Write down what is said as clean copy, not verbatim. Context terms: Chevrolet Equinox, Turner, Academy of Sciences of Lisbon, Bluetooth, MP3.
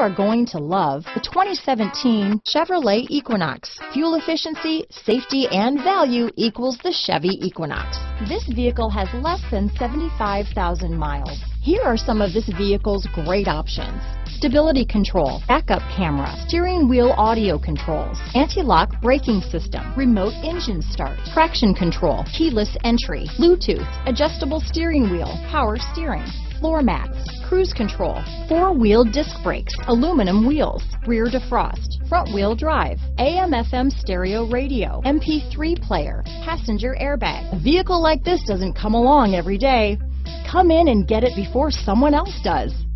are going to love the 2017 Chevrolet Equinox. Fuel efficiency, safety, and value equals the Chevy Equinox. This vehicle has less than 75,000 miles. Here are some of this vehicle's great options: stability control, backup camera, steering wheel audio controls, anti-lock braking system, remote engine start, traction control, keyless entry, Bluetooth, adjustable steering wheel, power steering, floor mats, cruise control, four-wheel disc brakes, aluminum wheels, rear defrost, front-wheel drive, AM/FM stereo radio, MP3 player, passenger airbag. A vehicle like this doesn't come along every day. Come in and get it before someone else does.